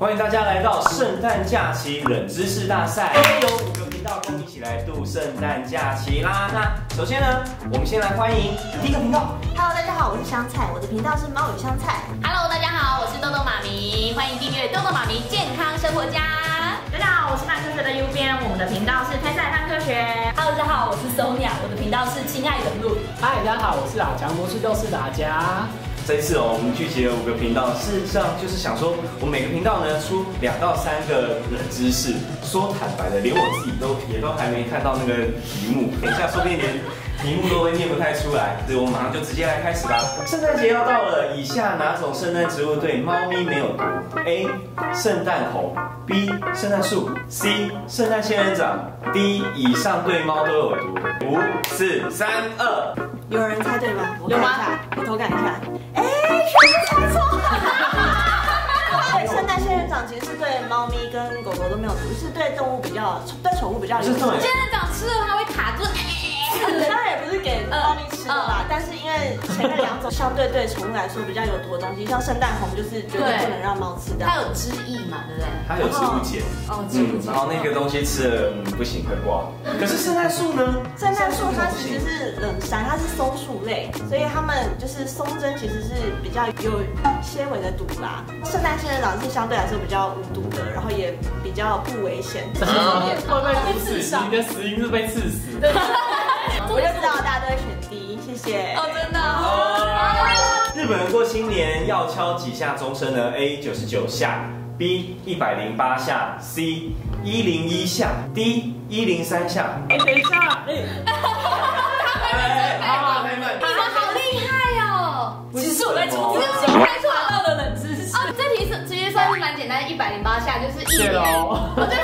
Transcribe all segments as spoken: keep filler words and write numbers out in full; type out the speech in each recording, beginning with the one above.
欢迎大家来到圣诞假期冷知识大赛，有五个频道跟我们一起来度圣诞假期啦。那首先呢，我们先来欢迎第一个频道。Hello， 大家好，我是香菜，我的频道是猫与香菜。Hello， 大家好，我是豆豆妈咪，欢迎订阅豆豆妈咪健康生活家。大家好，我是泛科学的 U 编，我们的频道是天菜泛科学。Hello， 大家好，我是 Sonia， 我的频道是亲爱的路。嗨，大家好，我是阿强，我是就是大家。这一次哦，我们聚集了五个频道，事实上就是想说，我们每个频道呢出两到三个冷知识。说坦白的，连我自己都也都还没看到那个题目，等一下说不定连题目都会念不太出来。所以我们马上就直接来开始吧。圣诞节要到了，以下哪种圣诞植物对猫咪没有毒 ？A. 圣诞猴 B. 圣诞树 C. 圣诞仙人掌 D. 以上对猫都有毒。五、四、三、二。有人猜对吗？有吗？我偷看一下。哎，全部猜错了！对，圣诞仙人掌其实是对猫咪跟狗狗都没有毒，是对动物比较，对宠物比较有毒。仙人掌吃了它会卡住。当然也不是给猫咪吃的啦，但是因为前面两种相对对宠物来说比较有毒的东西，像圣诞红就是绝对不能让猫吃的。它有汁液嘛，对不对？它有植物碱。哦，植物碱。然后那个东西吃了不行会挂。可是圣诞树呢？圣诞树它其实是冷杉，它是松树类，所以它们就是松针其实是比较有纤维的毒啦。圣诞仙人掌是相对来说比较无毒的，然后也比较不危险。会被刺死？你的死因是被刺死。我就知道大家都会选 D， 谢谢。哦，真的。哦。日本人过新年要敲几下钟声呢 ？A. 九十九下 ，B. 一百零八下 ，C. 一零一下 ，D. 一零三下。哎，等一下，哎，哎，好，朋友们，你们好厉害哦！其实我在从自己开创到的冷知识。哦，这题是其实算是蛮简单的，一百零八下就是一零。我真的。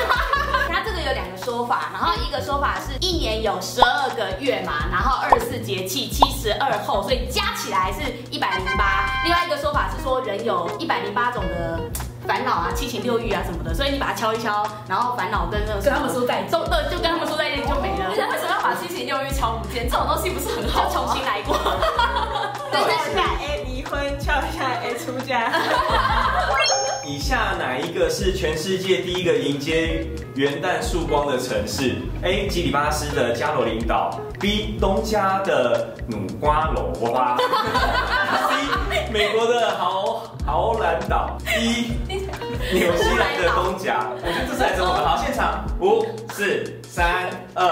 有两个说法，然后一个说法是一年有十二个月嘛，然后二十四节气七十二候，所以加起来是一百零八。另外一个说法是说人有一百零八种的烦恼啊、七情六欲啊什么的，所以你把它敲一敲，然后烦恼跟那个跟他们说再见，对，就跟他们说再见就没了。人为什么要把七情六欲敲不见？这种东西不是很好，重新来过。对，敲一下 A 离婚，敲一下 A 出家。以下哪一个是全世界第一个迎接元旦曙光的城市 ？A. 基里巴斯的加罗林岛 ，B. 东加的努瓜罗哇 ，C. 美国的豪豪兰岛 ，D. 纽西兰的东甲。我觉得这是来自我们好现场，五、四、三、二。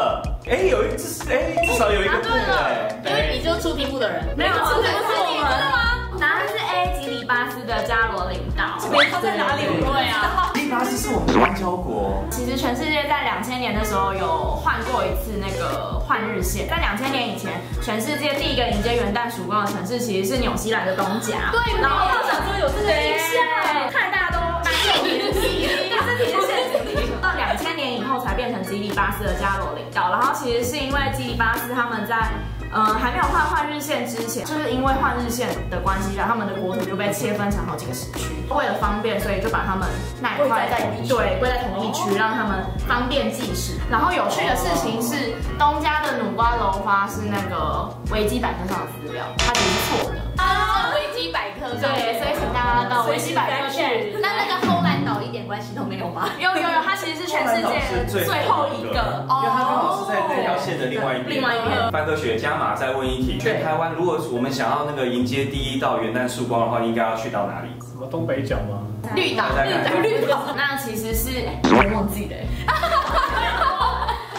哎，有一至哎至少有一个对了，因为你就出题目的人，没有出题目是你的吗？答案是 A. 吉里巴斯的加罗林岛。它在哪里？对啊，吉里巴斯是我们的邦交国。其实全世界在两千年的时候有换过一次那个换日线，在两千年以前，全世界第一个迎接元旦曙光的城市其实是纽西兰的东甲。对，然后我想说有这个印象，看大家都蛮有名气，这题是陷阱题。到两千年以后才变成吉里巴斯的加罗林岛，然后其实是因为吉里巴斯他们在。呃，还没有换换日线之前，就是因为换日线的关系，然后他们的国土就被切分成好几个时区。为了方便，所以就把他们那一块对归在同一区，让他们方便计时。然后有趣的事情是，东加的努瓜楼花是那个维基百科上的资料，它其实是错的。啊，维基百科对，所以请大家到维基百科去。那那个后来。一点关系都没有吗？有有有，它其实是全世界最后一个，因为它刚好是在那条线的另外一边。另外一边，范科学加码再问一题：全台湾如果我们想要那个迎接第一道元旦曙光的话，应该要去到哪里？什么东北角吗？绿岛，绿岛，那其实是我忘记了。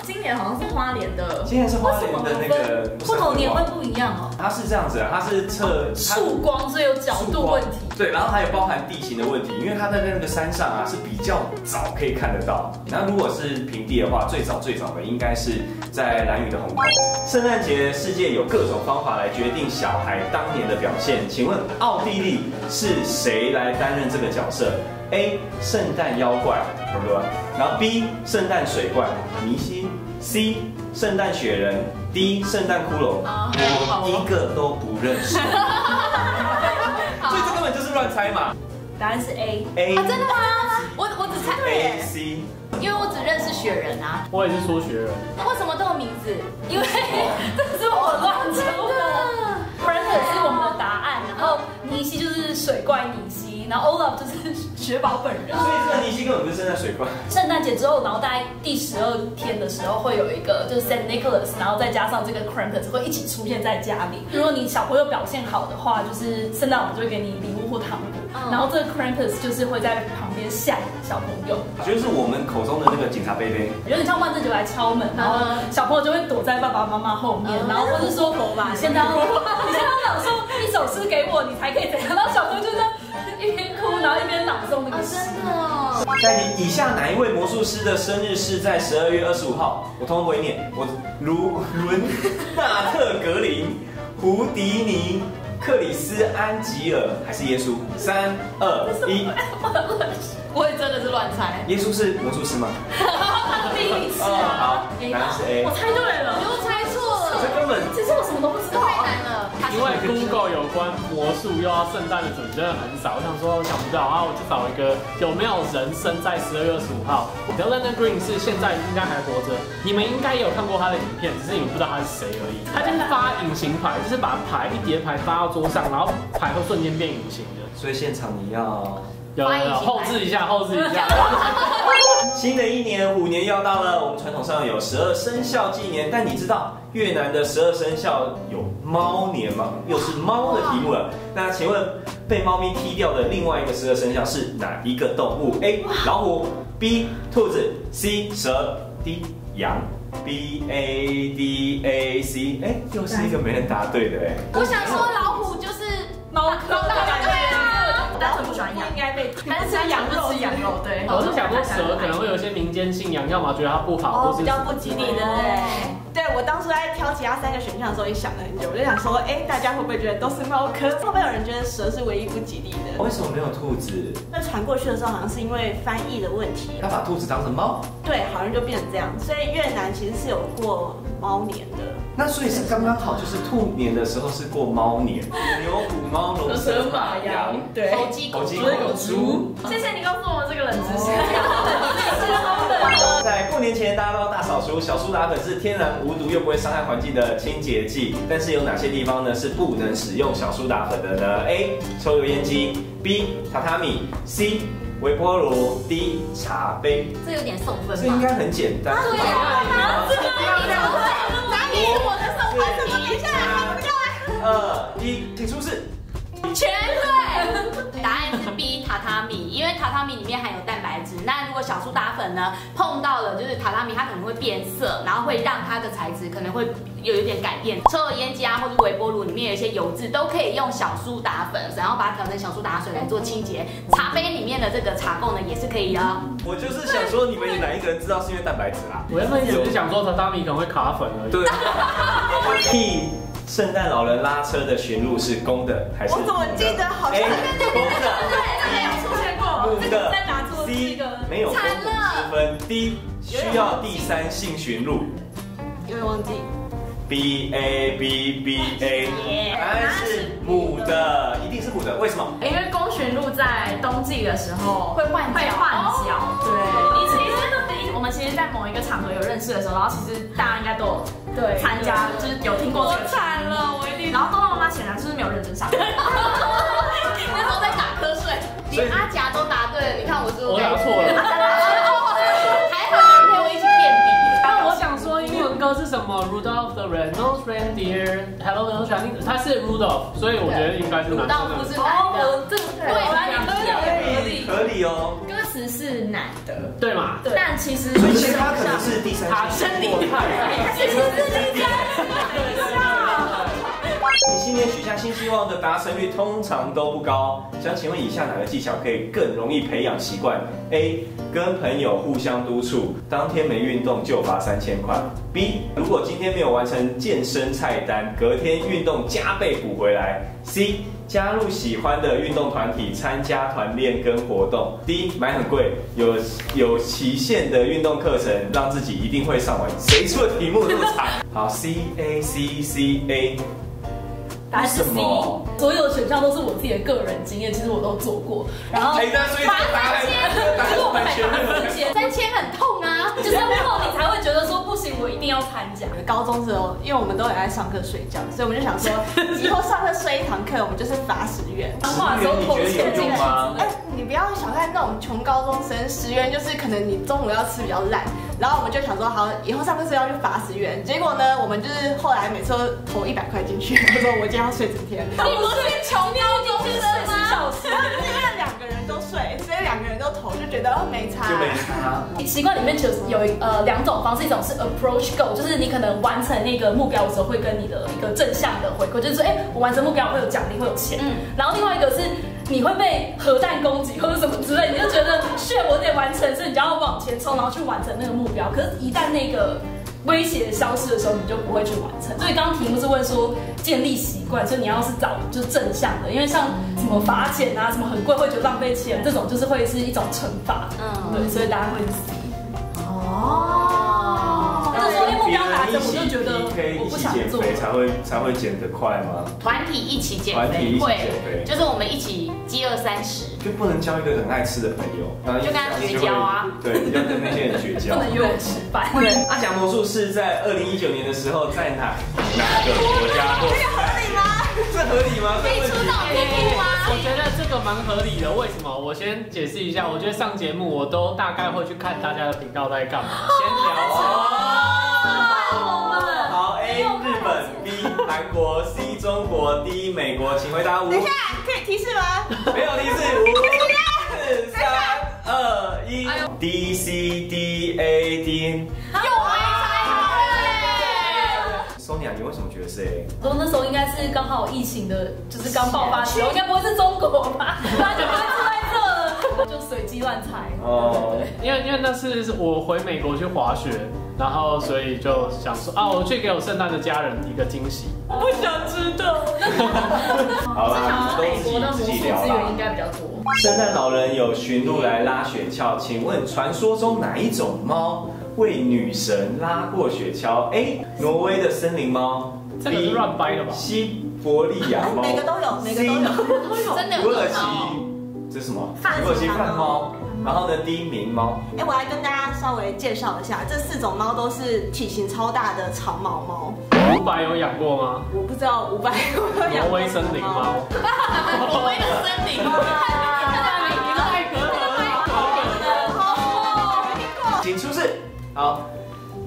今年好像是花莲的，今年是花莲的那个，不同年份不一样哦。它是这样子啊，它是测曙光，所以有角度问题。对，然后还有包含地形的问题，因为它在那个山上啊是比较早可以看得到。那如果是平地的话，最早最早的应该是在兰屿的红头。圣诞节世界有各种方法来决定小孩当年的表现，请问奥地利是谁来担任这个角色？A. 圣诞妖怪，对吧？然后 B. 圣诞水怪，迷信 ；C. 圣诞雪人 ；D. 圣诞骷髅，我一个都不认识。所以这根本就是乱猜嘛。答案是 A。A 真的吗？我我只猜 A C， 因为我只认识雪人啊。我也是说雪人。那为什么都有名字？因为这是我乱猜的。Krampus 是我们的答案，然后尼西就是水怪尼西。厅，然后 Olaf 就是雪宝本人。所以这个尼西根本不是圣诞水怪。圣诞节之后，然后大概第十二天的时候会有一个就是 Saint Nicholas， 然后再加上这个 Krampus 会一起出现在家里。如果你小朋友表现好的话，就是圣诞老人就会给你礼物或糖果，嗯、然后这个 Krampus 就是会在旁边吓小朋友，就是我们口中的那个警察贝贝，有点像万圣节来敲门，然后小朋友就会躲在爸爸妈妈后面，嗯、然后或是说你现在要你现在要朗诵一首诗给我，你才可以怎样，然后小朋友就这样一边哭然后一边朗诵那个诗。啊、真的哦。在你以下哪一位魔术师的生日是在十二月二十五号？我通通不会念，我卢伦纳特格林、胡迪尼、克里斯安吉尔还是耶稣？三二一。我也真的是乱猜。耶稣是魔术师吗？第一次啊。好，答案是 A。我猜对了，我猜错了。这根本，其实我什么都不知道，太难了。因为 Google 有关魔术又要圣诞的准真的很少，我想说想不到啊，我就找一个有没有人生在十二月二十五号。The London Green 是现在应该还活着，你们应该也有看过他的影片，只是你们不知道他是谁而已。他就是发隐形牌，就是把牌一叠牌发到桌上，然后牌会瞬间变隐形的。所以现场你要。有有有，后置一下，后置一下。新的一年虎年要到了，我们传统上有十二生肖纪年，但你知道越南的十二生肖有猫年吗？又是猫的题目了。那请问被猫咪踢掉的另外一个十二生肖是哪一个动物 ？A. 老虎 ，B. 兔子 ，C. 蛇 ，D. 羊。B A D A C， 哎，又是一个没人答对的哎。我想说老虎就是猫科的感觉。单纯不喜欢羊，应该被还是羊肉是羊肉，对。我是想说蛇可能会有些民间信仰，要么觉得它不好，或是比较不吉利的。对，我当初在挑其他三个选项的时候，也想了很久，我就想说，哎，大家会不会觉得都是猫科？会不会有人觉得蛇是唯一不吉利的？为什么没有兔子？那传过去的时候，好像是因为翻译的问题，他把兔子当成猫。对，好像就变成这样，所以越南其实是有过猫年的。那所以是刚刚好，就是兔年的时候是过猫年，牛虎猫龙蛇马羊，对，猴鸡狗猪。谢谢你告诉我这个冷知识。在过年前，大家都要大扫除。小苏打粉是天然无毒又不会伤害环境的清洁剂，但是有哪些地方呢是不能使用小苏打粉的呢 ？A. 抽油烟机 ，B. 榻榻米 ，C. 微波炉 ，D. 茶杯。这有点送分吧？这应该很简单。对呀。我的手环怎么没下来？看不到啊！二一，请出示。全对，答案是 B 榻榻米，因为榻榻米里面含有蛋白质。那如果小苏打粉呢碰到了就是榻榻米，它可能会变色，然后会让它的材质可能会有一点改变。抽油烟机啊，或者微波炉里面有一些油脂都可以用小苏打粉，然后把它调成小苏打水来做清洁。茶杯里面的这个茶垢呢也是可以的。我就是想说，你们哪一个人知道是因为蛋白质啦？我原本也是想说榻榻米可能会卡粉而已。对。屁。圣诞老人拉车的驯鹿是公的还是？我怎么记得好像公的？对，这个有出现过。母的。再拿出一个。没有公母之分。D 需要第三性驯鹿。有点忘记。B A B B A。答案是母的，一定是母的。为什么？因为公驯鹿在冬季的时候会换会换角。对，你其实我们其实，在某一个场合有认识的时候，然后其实大家应该都。对，参加就是有听过，我惨了，我一定。然后豆豆妈显然就是没有认真上课，那时候在打瞌睡。连阿甲都答对了，你看我是我答错了，还好陪我一起垫底。但我想说英文歌是什么 ？Rudolph the Red-Nosed Reindeer，Hello Little China， 它是 Rudolph， 所以我觉得应该是男的。Rudolph 不是男的，对，合理合理哦。歌词是男的，对嘛？但其实所以其实他可能是第三，他生理派。你新年许下新希望的达成率通常都不高，想请问以下哪个技巧可以更容易培养习惯 ？A. 跟朋友互相督促，当天没运动就罚三千块。B. 如果今天没有完成健身菜单，隔天运动加倍补回来。C. 加入喜欢的运动团体，参加团练跟活动。D. 买很贵有有期限的运动课程，让自己一定会上完。谁出的题目那么长？好 ，C A C C A。答案是 C， 所有的选项都是我自己的个人经验，其实我都做过。然后罚三千，结果我们还罚四千，三千很痛啊！就是之后你才会觉得说不行，我一定要有参加。高中时候，因为我们都很爱上课睡觉，所以我们就想说，以后上课睡一堂课，我们就是罚十元。然后有投钱进来，哎、欸，你不要小看那种穷高中生，十元就是可能你中午要吃比较烂。然后我们就想说，好，以后上课睡觉就罚十元。结果呢，我们就是后来每次都投一百块进去，他说我今天要睡整天。你不是穷高中生吗？两个人都睡，所以两个人都投，就觉得哦没差。就没差。习惯里面就有呃两种方式，一种是 approach goal， 就是你可能完成那个目标的时候，会跟你的一个正向的回馈，就是说，哎、欸，我完成目标会有奖励，会有钱。嗯。然后另外一个是你会被核弹攻击或者什么之类，你就觉得shit我得完成，所以你就要往前冲，然后去完成那个目标。可是，一旦那个威胁消失的时候，你就不会去完成。所以刚刚题目是问说建立习惯，所以你要是找就是正向的，因为像什么罚钱啊，什么很贵会觉得浪费钱，这种就是会是一种惩罚。嗯，对，所以大家会 C。哦。那所以目标达成，我就觉得我不想做。才会才会减得快吗？团体一起减肥会，就是我们一起饥饿三十。就不能交一个很爱吃的朋友，就跟他绝交啊！对，要跟那些人绝交，不能约我吃饭。对，阿翔魔术是在二零一九年的时候在哪哪个国家做？这个合理吗？这合理吗？可以出道屁股吗？我觉得这个蛮合理的。为什么？我先解释一下，我觉得上节目我都大概会去看大家的频道在干嘛，先聊。好 ，A 日本 ，B 韩国 ，C 中国 ，D 美国，请回答五。等一下，可以提示吗？没有提示。五、四、三、二、一 ，D C D A D。又回答好了。Sonia， 你为什么觉得是 A？ 我说那时候应该是刚好疫情的，就是刚爆发时候，应该不会是中国吧？大家就不会出来这了，就随机乱猜。哦，因为因为那是我回美国去滑雪。然后，所以就想说啊，我去给我圣诞的家人一个惊喜。我不想知道。好啦，都自己自己聊啦。资源应该比较多。圣诞老人有驯鹿来拉雪橇，请问传说中哪一种猫为女神拉过雪橇 ？A. 挪威的森林猫。这个是乱掰的吧？西伯利亚猫。每个都有，每个都有，真的有。土耳其，这是什么？土耳其饭猫。然后呢，第一名猫。哎，我来跟大家稍微介绍一下，这四种猫都是体型超大的长毛猫。伍佰有养过吗？我不知道伍佰有没有养过。挪威森林猫。挪威的森林猫。太可爱了，好可爱。请出示。好。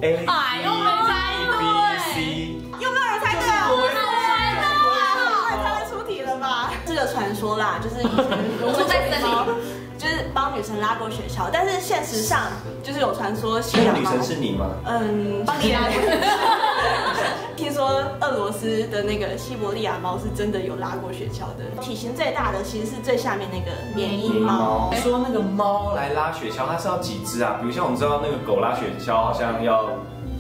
哎呦，没猜对。有没有人猜对啊？我猜到了，我也猜得出题了吧？这个传说啦，就是以前住在森林。就是帮女神拉过雪橇，但是现实上就是有传说驯养猫。女神是你吗？嗯，帮你拉过雪橇。听说俄罗斯的那个西伯利亚猫是真的有拉过雪橇的，体型最大的其实是最下面那个缅因猫。说那个猫来拉雪橇，它是要几只啊？比如像我们知道那个狗拉雪橇好像要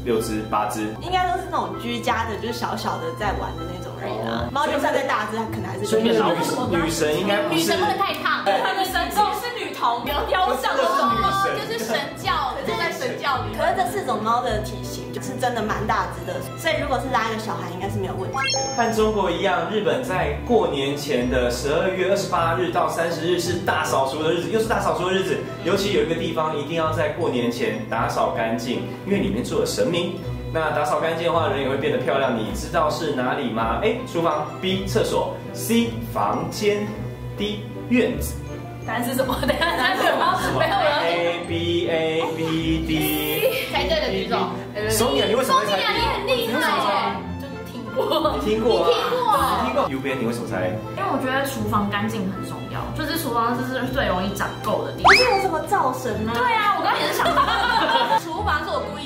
六只、八只，应该都是那种居家的，就是小小的在玩的那种。猫就算再大只，它可能还是。所以女女神应该不是。女神不能太胖，她的神童是女童，不要雕像的神猫，就是神教，就在神教里。可是这四种猫的体型就是真的蛮大只的，所以如果是拉一个小孩，应该是没有问题的。和中国一样，日本在过年前的十二月二十八日到三十日是大扫除的日子，又是大扫除的日子，尤其有一个地方一定要在过年前打扫干净，因为里面住了神明。那打扫干净的话，人也会变得漂亮。你知道是哪里吗？ A. 厨房 B. 厕所 C. 房间 D. 院子。答案是什么？等一下，答案是什么？没有人。A B A B D。猜对的举手。Sonia，你为什么猜 ？Sonia，你很厉害。就是听过。你听过？你听过？你听过。U B， 你为什么猜？因为我觉得厨房干净很重要，就是厨房就是最容易长垢的地方。不是有什么灶神吗？对啊，我刚刚也是想说，厨房是我故意。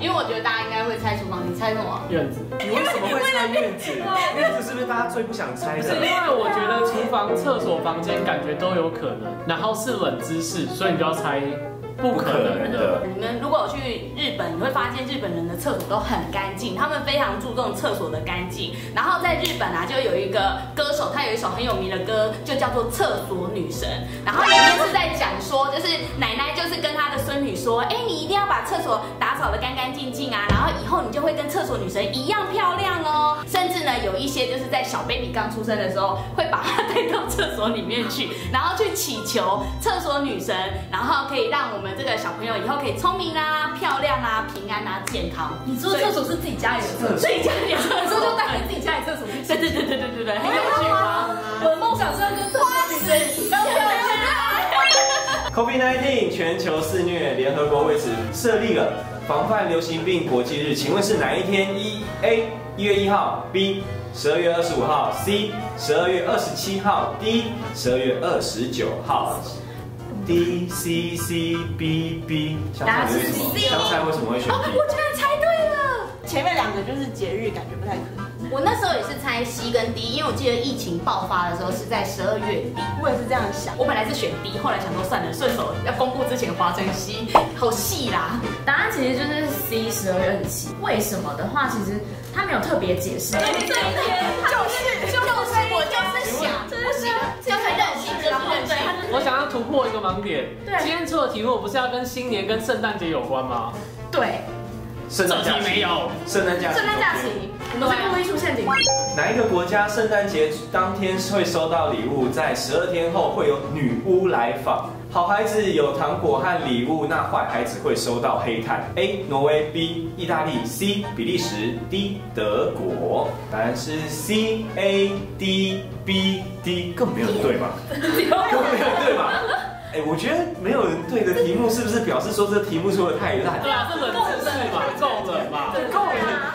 因为我觉得大家应该会猜厨房，你猜什么？院子。你为什么会猜院子？院子是不是大家最不想猜的？是因为我觉得厨房、厕所、房间感觉都有可能，然后是冷知识，所以你就要猜不可能的。你们如果有去日本，你会发现日本人的厕所都很干净，他们非常注重厕所的干净。然后在日本啊，就有一个歌手，他有一首很有名的歌，就叫做《厕所女神》，然后里面是在讲说，就是奶奶就是跟她的孙。孙女说，哎，你一定要把厕所打扫得干干净净啊，然后以后你就会跟厕所女神一样漂亮哦。甚至呢，有一些就是在小 baby 刚出生的时候，会把她带到厕所里面去，然后去祈求厕所女神，然后可以让我们这个小朋友以后可以聪明啦、啊、漂亮啦、啊、平安啦、啊、健康。你说厕所是自己家里的厕所，自己家里的厕所就带给自己家里厕所去。对对对对对对对，很有趣吗？我的梦想是跟厕所女神一样漂亮。 COVID 十九 全球肆虐，联合国为此设立了防范流行病国际日，请问是哪一天？一 A 一月一号 ，B 十二月二十五号 ，C 十二月二十七号 ，D 十二月二十九号 ，D C C B B。香菜为什么？香菜为什么会选？哦，我居然猜对了！前面两个就是节日，感觉不太可能。 我那时候也是猜 C 跟 D， 因为我记得疫情爆发的时候是在十二月底，我也是这样想。我本来是选 D， 后来想说算了，顺手要公布之前划成 C， 好细啦。答案其实就是 C 十二月二十七。为什么的话，其实他没有特别解释。对对对，就是就是我就是想，就是就是任性，就是任性。我想要突破一个盲点。对，今天出的题目不是要跟新年跟圣诞节有关吗？对。 圣诞假期没有，圣诞假期，圣诞假期，我们是故意出陷阱。哪一个国家圣诞节当天会收到礼物？在十二天后会有女巫来访。好孩子有糖果和礼物，那坏孩子会收到黑炭。A. 挪威 B. 意大利 C. 比利时 D. 德国。答案是 C A D B D， 根本没有人对吧？根本没有人对吧？哎，我觉得没有人对的题目，是不是表示说这题目出的太烂？对啊，这很。 够冷吧？对，够冷。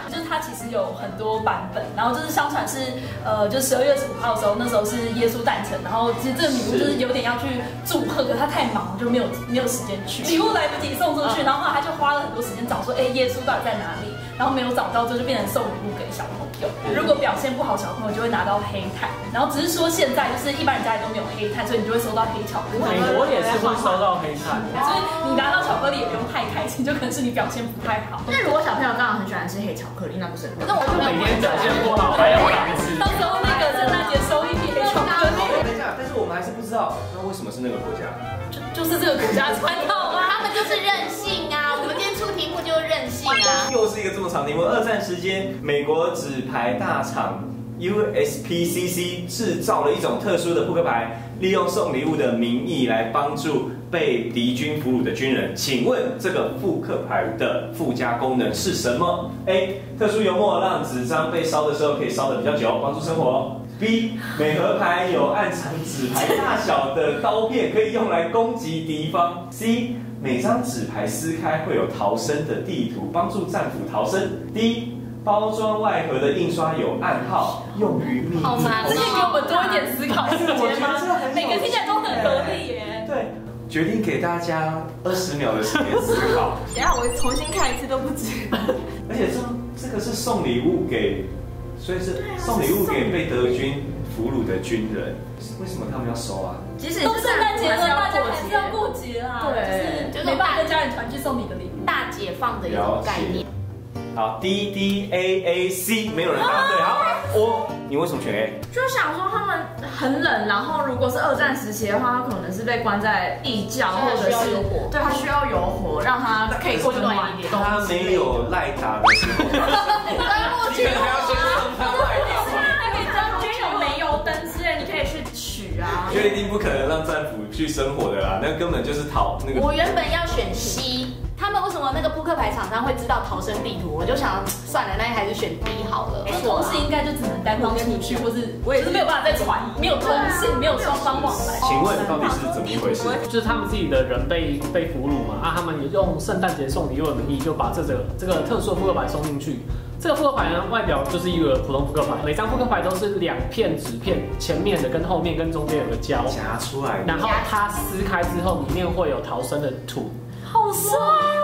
就是它其实有很多版本，然后就是相传是呃，就十二月十五号的时候，那时候是耶稣诞辰，然后其实这个礼物就是有点要去祝贺，可他太忙就没有没有时间去，礼物来不及送出去，然后他就花了很多时间找说，哎，耶稣到底在哪里？然后没有找到，之后就变成送礼物给小朋友。如果表现不好，小朋友就会拿到黑炭。然后只是说现在就是一般人家里都没有黑炭，所以你就会收到黑巧克力。美国也是会收到黑炭，所以你拿到巧克力也不用太开心，就可能是你表现不太好。 那如果小朋友刚好很喜欢吃黑巧克力，那不是很？那我就每天表现不好还要打一次。到时候那个圣诞节收一批黑巧克力。等一下，但是我们还是不知道，那为什么是那个国家？就就是这个国家穿到吗？他们就是任性啊！我们今天出题目就任性啊！又是一个这么长题目。二战时间，美国纸牌大厂 U S P C C 制造了一种特殊的扑克牌，利用送礼物的名义来帮助 被敌军俘虏的军人，请问这个复刻牌的附加功能是什么 ？A. 特殊油墨让纸张被烧的时候可以烧得比较久，帮助生活。B. 每盒牌有暗藏纸牌大小的刀片，可以用来攻击敌方。C. 每张纸牌撕开会有逃生的地图，帮助战俘逃生。D. 包装外盒的印刷有暗号，用于秘密。好难，这个给我们多一点思考时间吗？每个听起来都很合理耶。对。 决定给大家二十秒的时间思考。等下我重新看一次都不止。而且这这个是送礼物给，所以是送礼物给被德军俘虏的军人。为什么他们要收啊？即使都圣诞节了，大家还是要过节啦。对，就是没办法跟家人团聚送你的礼物，大解放的一种概念。好 ，D D A A C， 没有人答对。好，我。 你为什么选 A？ 就想说他们很冷，然后如果是二战时期的话，他可能是被关在地窖，或者是对他需要有火，让他可以过暖一点。他没有赖打的时候，你可能还要先送他赖打。那你当军有煤油灯之类，你可以去取啊。因为一定不可能让战俘去生火的啦，那根本就是逃那个。我原本要选 C。 他们为什么那个扑克牌厂商会知道逃生地图？我就想算了，那还是选 B 好了。同事应该就只能单方跟你去，或是我也是没有办法再传，没有通信，没有双方往来。请问到底是怎么一回事？就是他们自己的人被被俘虏嘛，啊，他们也用圣诞节送礼物的名义，就把这个这个特殊扑克牌送进去。 这个扑克牌呢，外表就是一个普通扑克牌，每张扑克牌都是两片纸片，前面的跟后面跟中间有个胶夹出来，然后它撕开之后，里面会有逃生的图，好帅哦！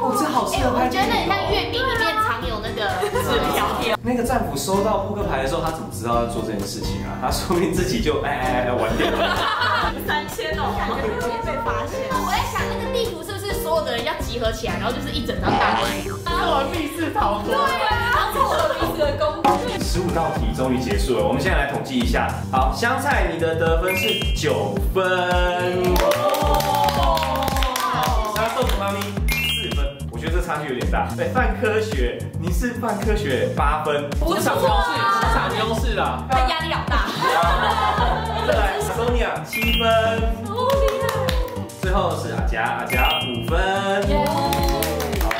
哦，这好适合拍电影。我觉得像月饼里面藏有那个纸条。那个战俘收到扑克牌的时候，他怎么知道要做这件事情啊？他说不定自己就哎哎哎玩掉了。三千哦，感觉直接被发现。我在想那个地图是不是所有的人要集合起来，然后就是一整张大地图。 我密室逃脱，对啊，然后这是我密室的工具。十五道题终于结束了，我们现在来统计一下。好，香菜，你的得分是九分。差距有点大。对，泛科学，你是泛科学八分，市场优势，市场优势啦。他压力好大。再来 ，Sonia 七分，哦厉害。最后是阿佳，阿佳五分。好，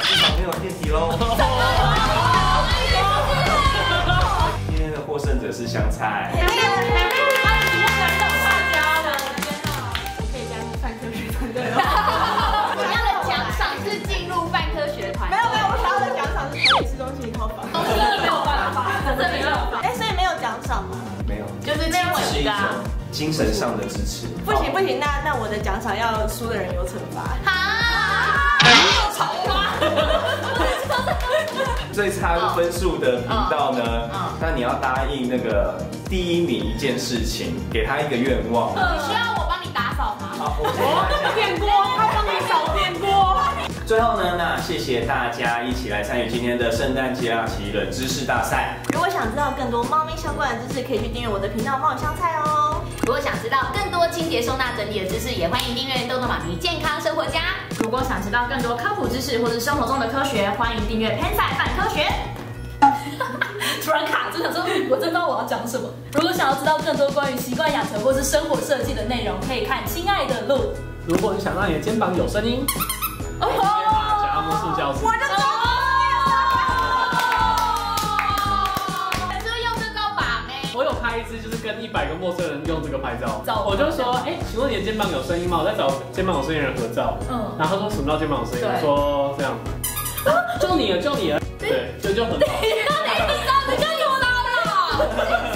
现场没有电梯喽。今天的获胜者是香菜。 精神上的支持，不行不行，那那我的奖赏要输的人有惩罚。好，又吵吗？最差分数的频道呢？那你要答应那个第一名一件事情，给他一个愿望。你需要我帮你打扫吗？好，我电锅，他帮你扫电锅。最后呢，那谢谢大家一起来参与今天的圣诞节浪奇冷知识大赛。如果想知道更多猫咪相关的知识，可以去订阅我的频道猫与香菜哦。 如果想知道更多清洁收纳整理的知识，也欢迎订阅豆豆妈咪健康生活家。如果想知道更多科普知识或是生活中的科学，欢迎订阅 Pansai 泛科学。突然卡住，想说我真不知道我要讲什么。如果想要知道更多关于习惯养成或是生活设计的内容，可以看《亲爱的路》。如果你想让你的肩膀有声音，哦吼，想要木塑胶，我就懂。 拍一支就是跟一百个陌生人用这个拍照，我就说，哎，请问你的肩膀有声音吗？我在找肩膀有声音人合照，嗯，然后他说什么叫肩膀有声音？我说这样，就你了，就你了，对，就就很好。你知道你就有到了。